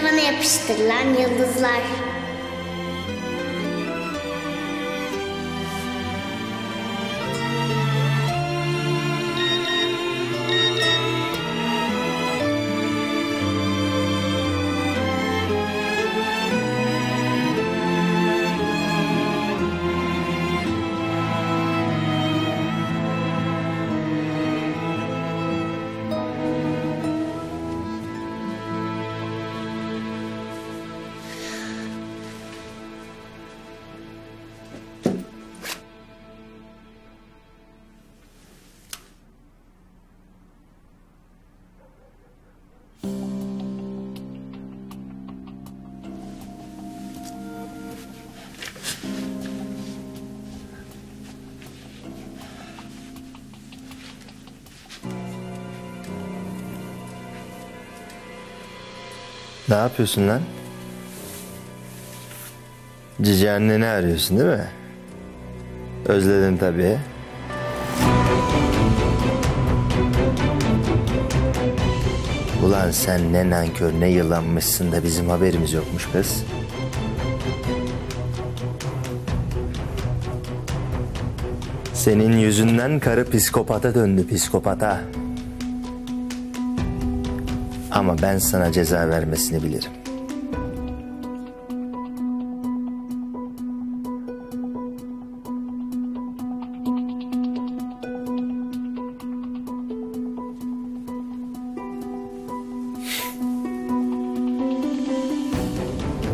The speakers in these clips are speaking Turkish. tavana yapıştırılan yıldızlar. Ne yapıyorsun lan? Cici anneni arıyorsun değil mi? Özledin tabii. Ulan sen ne nankör ne yılanmışsın da bizim haberimiz yokmuş kız. Senin yüzünden karı psikopata döndü, psikopata. Ama ben sana ceza vermesini bilirim.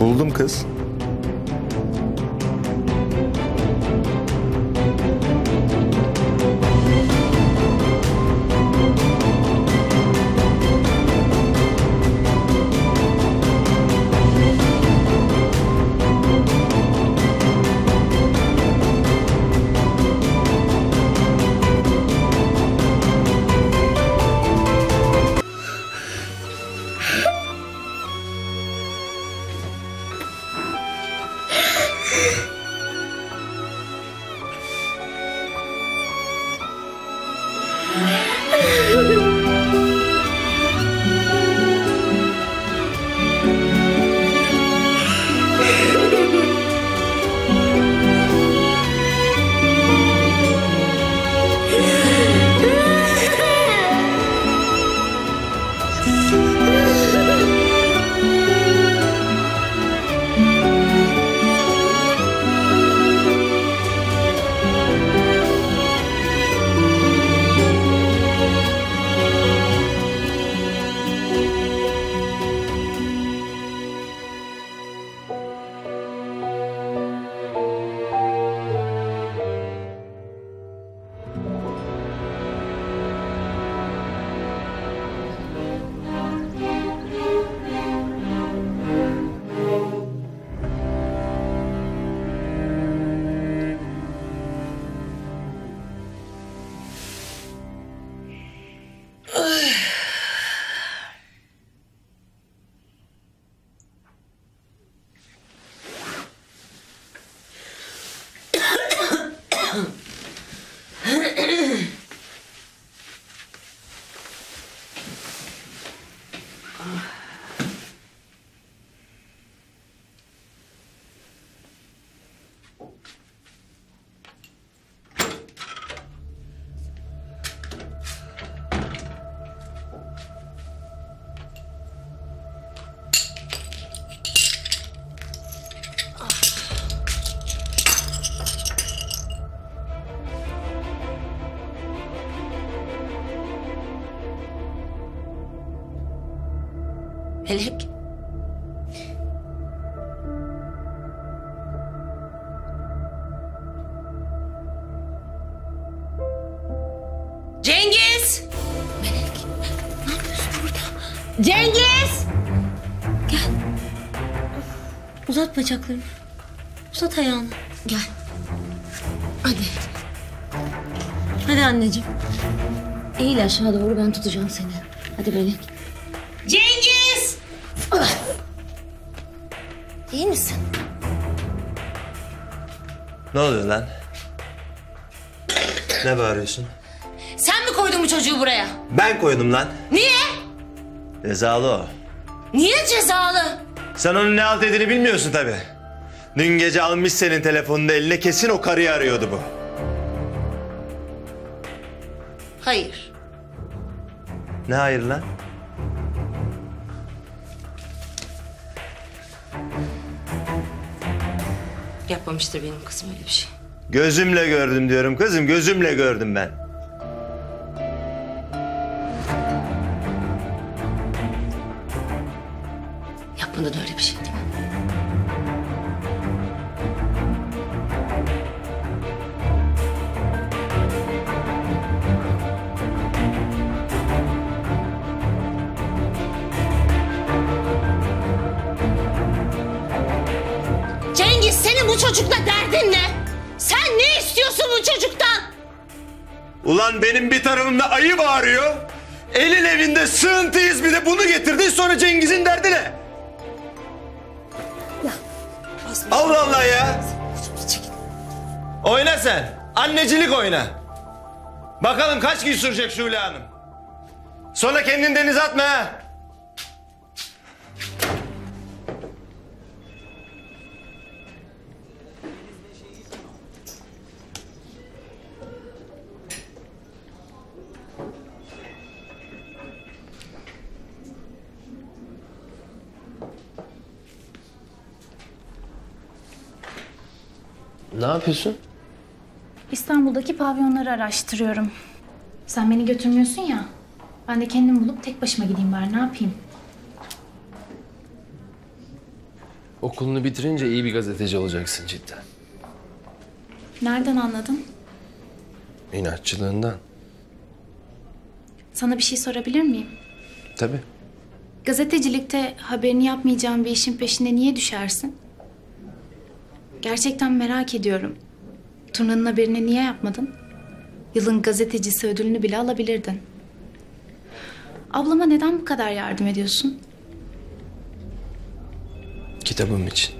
Buldum kız. Melek. Cengiz! Melek, ne yapıyorsun burada? Cengiz! Gel. Uzat bacaklarını. Uzat ayağını. Gel. Hadi. Hadi anneciğim. Eğil aşağı doğru, ben tutacağım seni. Hadi Melek. Cengiz! İyi misin? Ne oluyor lan? Ne bağırıyorsun? Sen mi koydun bu çocuğu buraya? Ben koydum lan. Niye? Rezalı o. Niye cezalı? Sen onun ne halt ettiğini bilmiyorsun tabii. Dün gece almış senin telefonunu eline, kesin o karıyı arıyordu bu. Hayır. Ne hayır lan? Yapmamıştır benim kızım öyle bir şey. Gözümle gördüm diyorum kızım, gözümle gördüm ben. Yapmadın öyle bir şey değil mi? Bu çocukla derdin ne? Sen ne istiyorsun bu çocuktan? Ulan benim bir tarafımda ayı bağırıyor. Elin evinde sığıntıyız, bir de bunu getirdin, sonra Cengiz'in derdi ne? Ya, Allah Allah ya. Oyna sen. Annecilik oyna. Bakalım kaç gün sürecek Şule Hanım. Sonra kendini denize atma ha. Ne yapıyorsun? İstanbul'daki pavyonları araştırıyorum. Sen beni götürmüyorsun ya. Ben de kendim bulup tek başıma gideyim bari, ne yapayım? Okulunu bitirince iyi bir gazeteci olacaksın cidden. Nereden anladın? İnatçılığından. Sana bir şey sorabilir miyim? Tabii. Gazetecilikte haberini yapmayacağın bir işin peşine niye düşersin? Gerçekten merak ediyorum. Turnanın haberini niye yapmadın? Yılın gazetecisi ödülünü bile alabilirdin. Ablama neden bu kadar yardım ediyorsun? Kitabım için.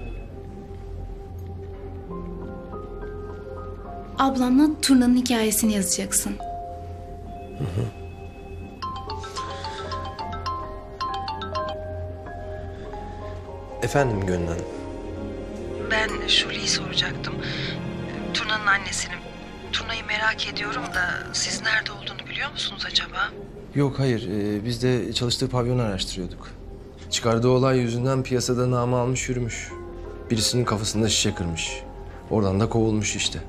Ablanla turnanın hikayesini yazacaksın. Hı hı. Efendim Gönül Hanım. Ben Şule'yi soracaktım. Turna'nın annesini. Turna'yı merak ediyorum da siz nerede olduğunu biliyor musunuz acaba? Yok hayır. Biz de çalıştığı pavyonu araştırıyorduk. Çıkardığı olay yüzünden piyasada namı almış yürümüş. Birisinin kafasında şişe kırmış. Oradan da kovulmuş işte.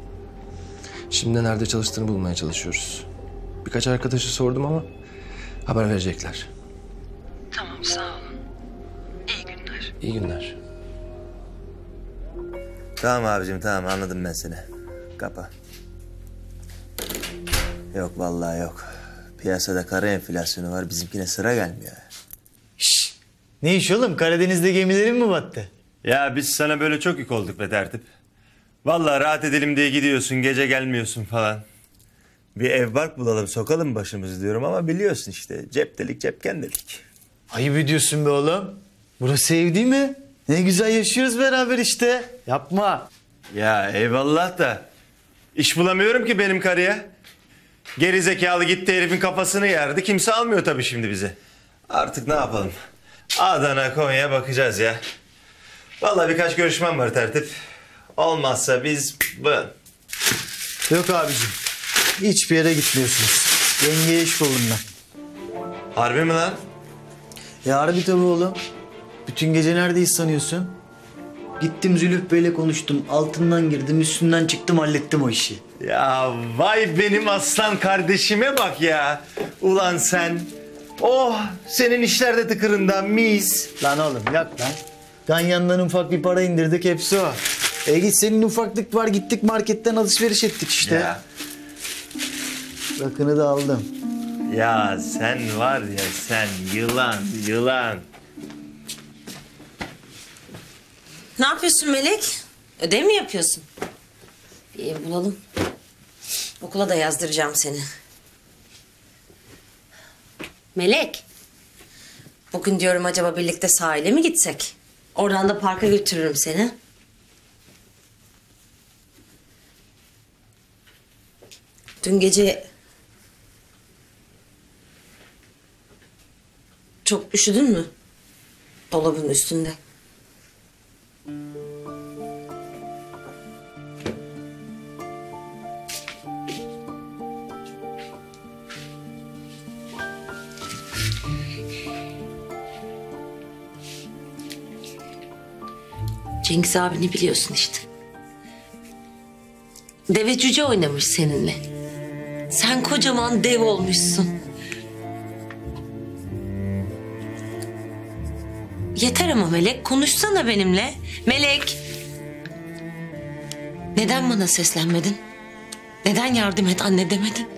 Şimdi nerede çalıştığını bulmaya çalışıyoruz. Birkaç arkadaşı sordum ama haber verecekler. Tamam, sağ olun. İyi günler. İyi günler. Tamam abicim, tamam, anladım ben seni. Kapa. Yok vallahi yok. Piyasada kara enflasyonu var, bizimkine sıra gelmiyor. Şşş! Ne iş oğlum? Karadeniz'de gemilerin mi battı? Ya biz sana böyle çok yük olduk be tertip. Vallahi rahat edelim diye gidiyorsun, gece gelmiyorsun falan. Bir ev bark bulalım, sokalım başımızı diyorum ama biliyorsun işte. Cep delik, cepken delik. Ayıp ediyorsun be oğlum. Burası ev değil mi? Ne güzel yaşıyoruz beraber işte. Yapma. Ya eyvallah da iş bulamıyorum ki benim karıya. Geri zekalı gitti, herifin kafasını yerdi. Kimse almıyor tabii şimdi bizi. Artık ne yapalım? Adana, Konya bakacağız ya. Vallahi birkaç görüşmem var tertip. Olmazsa biz... Yok abiciğim. Hiçbir yere gitmiyorsunuz. Yengeye iş buldum ben. Harbi mi lan? Ya harbi tabii oğlum. Bütün gece neredeyiz sanıyorsun? Gittim Zülüf Bey'le konuştum. Altından girdim, üstünden çıktım, hallettim o işi. Ya vay benim aslan kardeşime bak ya. Ulan sen. Oh, senin işler de tıkırında mis. Lan oğlum yak lan. Ganyan'dan ufak bir para indirdik, hepsi o. E git, senin ufaklık var, gittik marketten alışveriş ettik işte. Ya. Rakını da aldım. Ya sen var ya sen, yılan yılan. Ne yapıyorsun Melek? Ödev mi yapıyorsun? Bir ev bulalım. Okula da yazdıracağım seni. Melek. Bugün diyorum acaba birlikte sahile mi gitsek? Oradan da parka götürürüm seni. Dün gece... Çok üşüdün mü? Dolabın üstünde. Cengiz abini biliyorsun işte. Deve cüce oynamış seninle. Sen kocaman dev olmuşsun. Yeter ama Melek, konuşsana benimle. Melek! Neden bana seslenmedin? Neden yardım et anne demedin?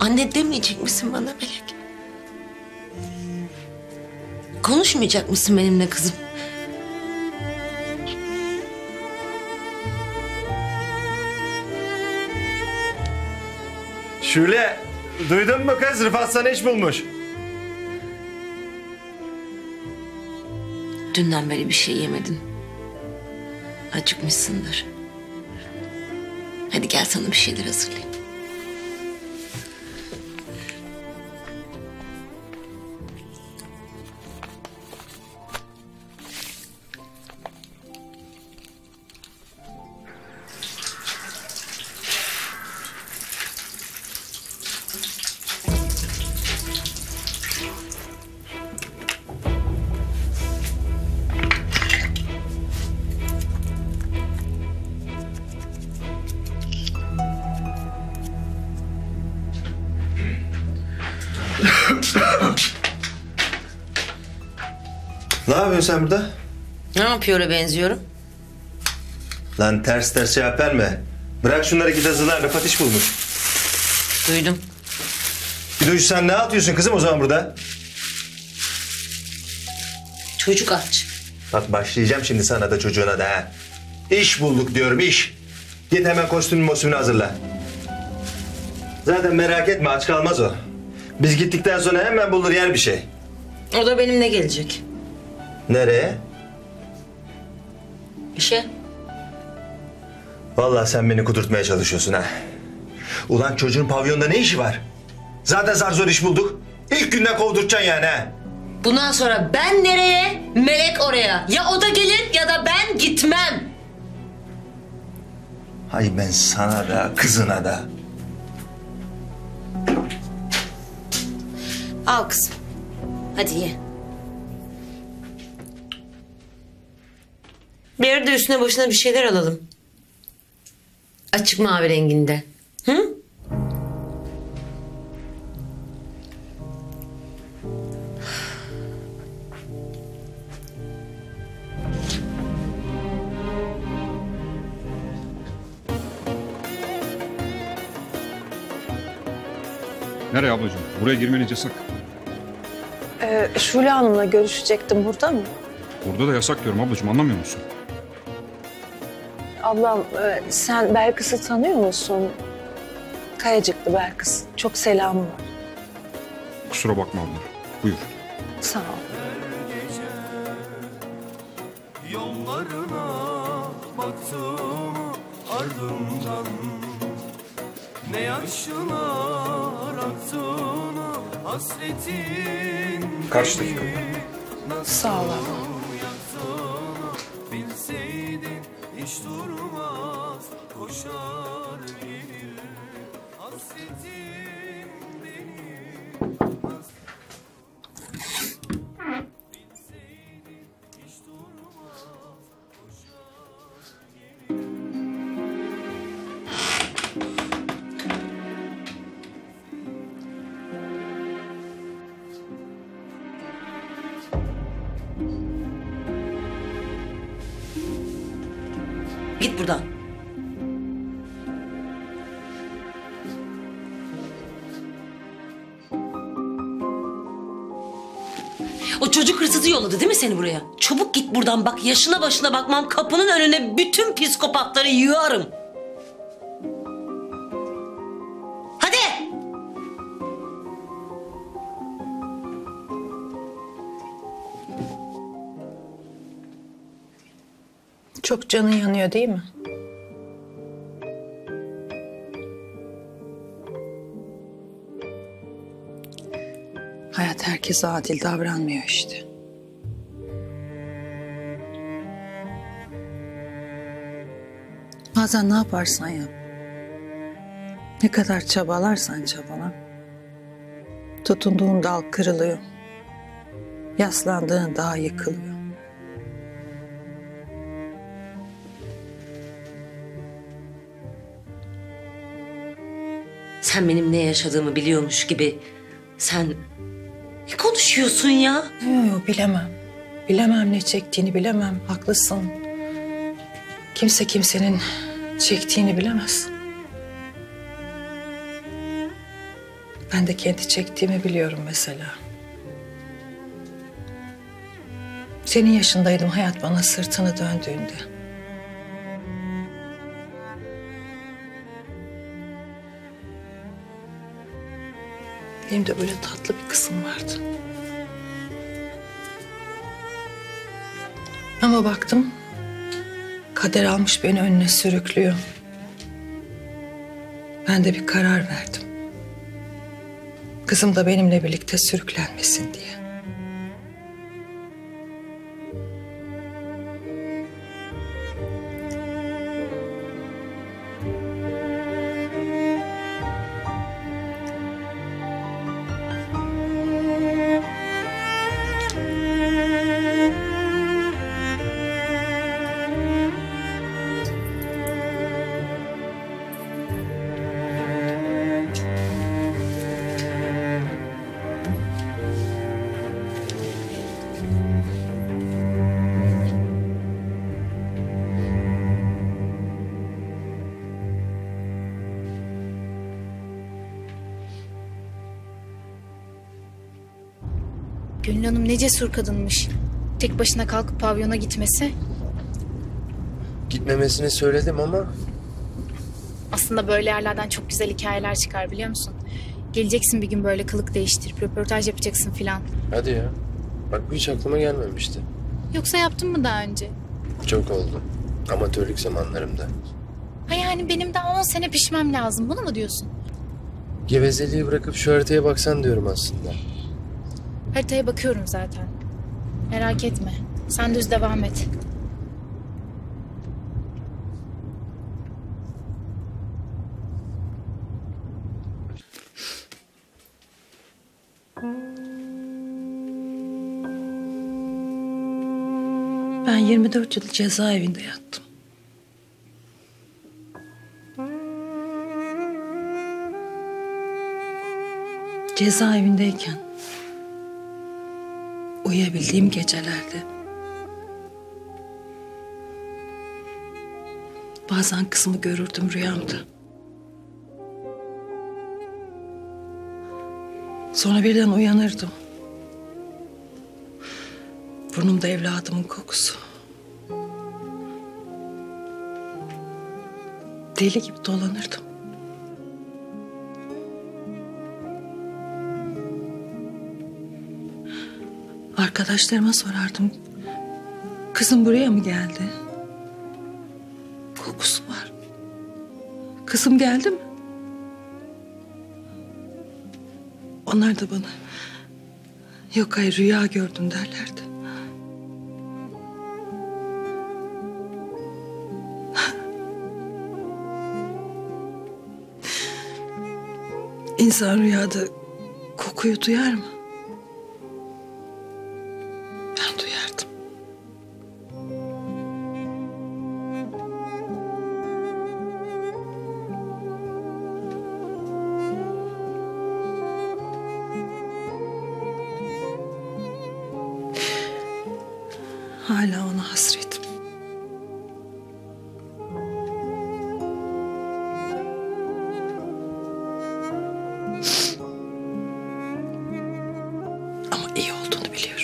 Anne demeyecek misin bana Melek? Konuşmayacak mısın benimle kızım? Şule, duydun mu kız? Rıfat sana iş bulmuş. Dünden beri bir şey yemedin. Acıkmışsındır. Hadi gel sana bir şeyler hazırlayayım. Ne yapıyorsun sen burada? Ne yapıyor'a benziyorum? Lan ters ters şey verme. Bırak şunları git hazırlar. Rıfat iş bulmuş. Duydum. Bir duy, sen ne atıyorsun kızım o zaman burada? Çocuk aç. Bak başlayacağım şimdi sana da çocuğuna da ha. İş bulduk diyorum iş. Git hemen kostümünü mostümünü hazırla. Zaten merak etme aç kalmaz o. Biz gittikten sonra hemen bulur yer bir şey. O da benimle gelecek. Nereye? İşe. Vallahi sen beni kudurtmaya çalışıyorsun ha. Ulan çocuğun pavyonda ne işi var? Zaten zar zor iş bulduk. İlk günden kovdurtacaksın yani ha. Bundan sonra ben nereye? Melek oraya. Ya o da gelir ya da ben gitmem. Hay ben sana da kızına da. Al kızım. Hadi ye. Bir yerde üstüne başına bir şeyler alalım. Açık mavi renginde. Hı? Nereye ablacığım? Buraya girmeniz yasak. Şule Hanım'la görüşecektim. Burada mı? Burada da yasak diyorum ablacığım. Anlamıyor musun? Ablam sen Belkıs'ı tanıyor musun? Kayacıklı Belkıs. Çok selamı var. Kusura bakma abla. Buyur. Sağ ol. Yollarına baktım ardından. Ne yaşına raktığına hasretin. Kaç dakika? Sağ ol ablam. Hiç durmaz, koşar gelir, hasretim benim. Bilseydin hiç durmaz, koşar gelir. Git buradan. O çocuk hırsızı yolladı değil mi seni buraya? Çabuk git buradan bak. Yaşına başına bakmam. Kapının önüne bütün psikopatları yığarım. Hadi. Çok canın yanıyor değil mi? Hayat herkese adil davranmıyor işte. Bazen ne yaparsan yap, ne kadar çabalarsan çabala, tutunduğun dal kırılıyor, yaslandığın dağ yıkılıyor. Sen benim ne yaşadığımı biliyormuş gibi sen ne konuşuyorsun ya? Yok bilemem. Bilemem ne çektiğini bilemem. Haklısın. Kimse kimsenin çektiğini bilemez. Ben de kendi çektiğimi biliyorum mesela. Senin yaşındaydım hayat bana sırtını döndüğünde. Benim de böyle tatlı bir kızım vardı. Ama baktım, kader almış beni önüne sürüklüyor. Ben de bir karar verdim. Kızım da benimle birlikte sürüklenmesin diye. Gönül Hanım ne cesur kadınmış. Tek başına kalkıp pavyona gitmesi. Gitmemesini söyledim ama... Aslında böyle yerlerden çok güzel hikayeler çıkar biliyor musun? Geleceksin bir gün böyle kılık değiştirip röportaj yapacaksın filan. Hadi ya. Bak bu hiç aklıma gelmemişti. Yoksa yaptın mı daha önce? Çok oldu. Amatörlük zamanlarımda. Ha yani benim daha 10 sene pişmem lazım. Bunu mu diyorsun? Gevezeliği bırakıp şu haritaya baksan diyorum aslında. Haritaya bakıyorum zaten. Merak etme. Sen düz devam et. Ben 24 yıl cezaevinde yattım. Cezaevindeyken uyuyabildiğim gecelerde bazen kızımı görürdüm rüyamda. Sonra birden uyanırdım. Burnumda evladımın kokusu. Deli gibi dolanırdım. Arkadaşlarıma sorardım, kızım buraya mı geldi? Kokusu var. Kızım geldi mi? Onlar da bana, yok hayır rüya gördüm derlerdi. İnsan rüyada kokuyu duyar mı? Hala ona hasretim. Ama iyi olduğunu biliyorum.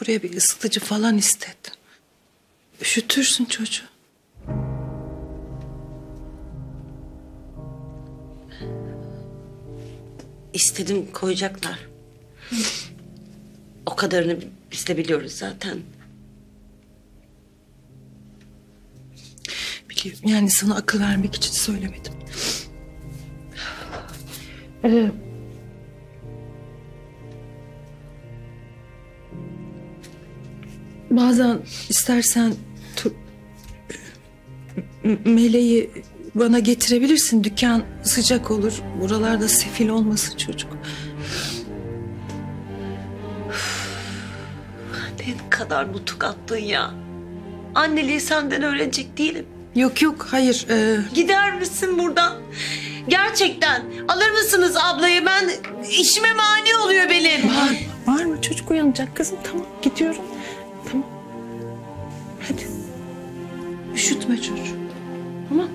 Buraya bir ısıtıcı falan istet. Üşütürsün çocuğu. İstedim koyacaklar. O kadarını biz de biliyoruz zaten. Biliyorum yani sana akıl vermek için söylemedim. Bazen istersen Meleği bana getirebilirsin. Dükkan sıcak olur. Buralarda sefil olmasın çocuk. Ne kadar nutuk attın ya. Anneliği senden öğrenecek değilim. Yok yok hayır. Gider misin buradan? Gerçekten alır mısınız ablayı? Ben işime mani oluyor benim. Var mı? Çocuk uyanacak kızım. Tamam gidiyorum. Tamam. Hadi. Üşütme çocuğu. Tamam.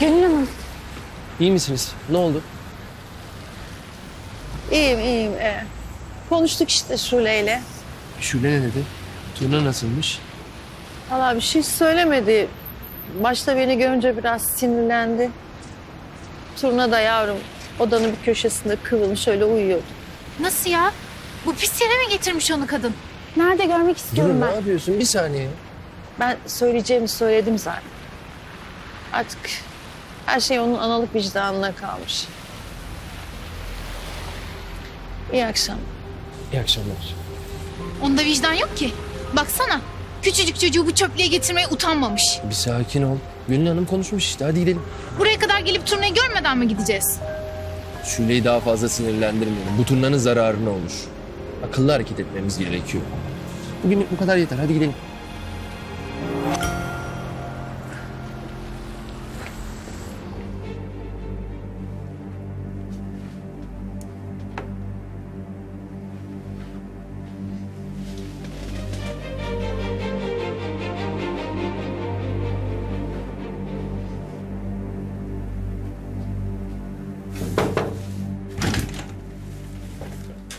Gönül Hanım. İyi misiniz? Ne oldu? İyiyim, iyiyim. Konuştuk işte Şule'yle. Şule ne dedi? Turna nasılmış? Vallahi bir şey söylemedi. Başta beni görünce biraz sinirlendi. Turna da yavrum odanın bir köşesinde kıvrılmış öyle uyuyordu. Nasıl ya? Bu pis yere mi getirmiş onu kadın? Nerede görmek istiyorum ben? Ne yapıyorsun? Bir saniye. Ben söyleyeceğimi söyledim zaten. Artık her şey onun analık vicdanına kalmış. İyi akşamlar. İyi akşamlar. Onda vicdan yok ki. Baksana. Küçücük çocuğu bu çöplüğe getirmeye utanmamış. Bir sakin ol. Gönül Hanım konuşmuş işte. Hadi gidelim. Buraya kadar gelip turnayı görmeden mi gideceğiz? Şule'yi daha fazla sinirlendirmeyelim. Bu turnanın zararına olur. Akıllı hareket etmemiz gerekiyor. Bugünlük bu kadar yeter. Hadi gidelim.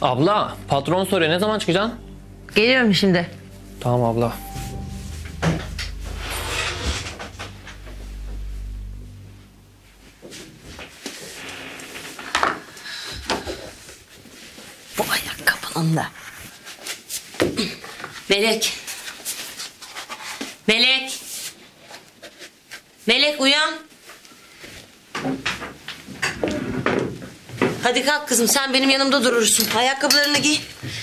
Abla, patron soruyor. Ne zaman çıkacaksın? Geliyorum şimdi. Tamam abla. Bu ayakkabının da. Melek. Melek. Melek uyan. Hadi kalk kızım, sen benim yanımda durursun. Ayakkabılarını giy.